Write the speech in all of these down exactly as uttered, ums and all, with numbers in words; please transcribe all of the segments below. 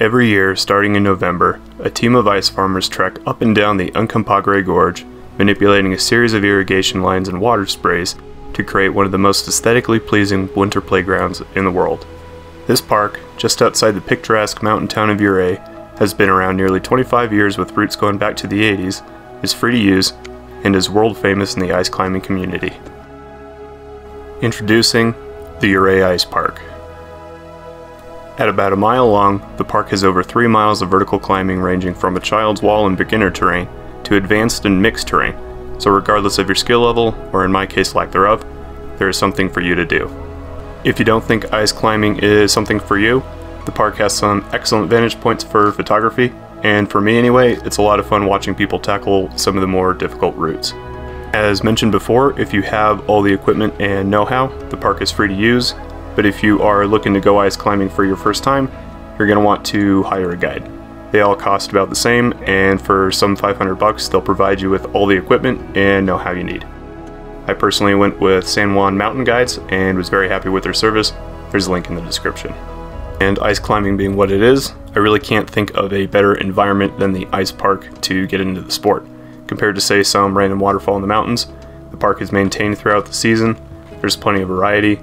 Every year, starting in November, a team of ice farmers trek up and down the Uncompahgre Gorge, manipulating a series of irrigation lines and water sprays to create one of the most aesthetically pleasing winter playgrounds in the world. This park, just outside the picturesque mountain town of Ouray, has been around nearly twenty-five years with roots going back to the eighties, is free to use, and is world famous in the ice climbing community. Introducing the Ouray Ice Park. At about a mile long, the park has over three miles of vertical climbing ranging from a child's wall and beginner terrain to advanced and mixed terrain, so regardless of your skill level, or in my case lack thereof, there is something for you to do. If you don't think ice climbing is something for you, the park has some excellent vantage points for photography, and for me anyway, it's a lot of fun watching people tackle some of the more difficult routes. As mentioned before, if you have all the equipment and know-how, the park is free to use. But if you are looking to go ice climbing for your first time, you're going to want to hire a guide. They all cost about the same, and for some five hundred bucks, they'll provide you with all the equipment and know-how you need. I personally went with San Juan Mountain Guides and was very happy with their service. There's a link in the description. And ice climbing being what it is, I really can't think of a better environment than the ice park to get into the sport. Compared to, say, some random waterfall in the mountains, the park is maintained throughout the season, there's plenty of variety,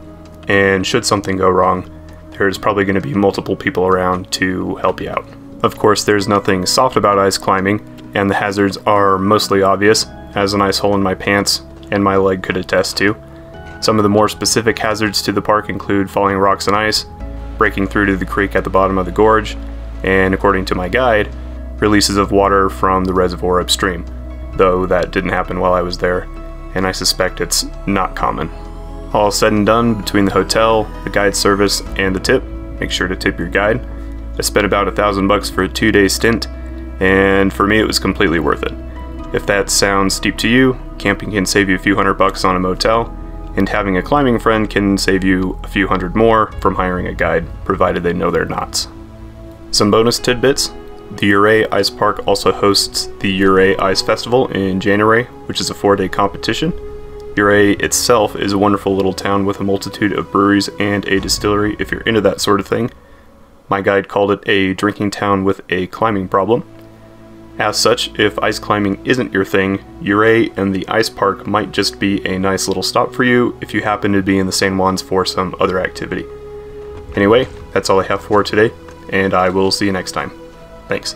and should something go wrong, there's probably going to be multiple people around to help you out. Of course, there's nothing soft about ice climbing, and the hazards are mostly obvious, as an ice hole in my pants and my leg could attest to. Some of the more specific hazards to the park include falling rocks and ice, breaking through to the creek at the bottom of the gorge, and according to my guide, releases of water from the reservoir upstream, though that didn't happen while I was there, and I suspect it's not common. All said and done, between the hotel, the guide service, and the tip, make sure to tip your guide. I spent about a thousand bucks for a two-day stint, and for me it was completely worth it. If that sounds steep to you, camping can save you a few hundred bucks on a motel, and having a climbing friend can save you a few hundred more from hiring a guide, provided they know their knots. Some bonus tidbits. The Ouray Ice Park also hosts the Ouray Ice Festival in January, which is a four-day competition. Ouray itself is a wonderful little town with a multitude of breweries and a distillery if you're into that sort of thing. My guide called it a drinking town with a climbing problem. As such, if ice climbing isn't your thing, Ouray and the ice park might just be a nice little stop for you if you happen to be in the San Juans for some other activity. Anyway, that's all I have for today, and I will see you next time. Thanks.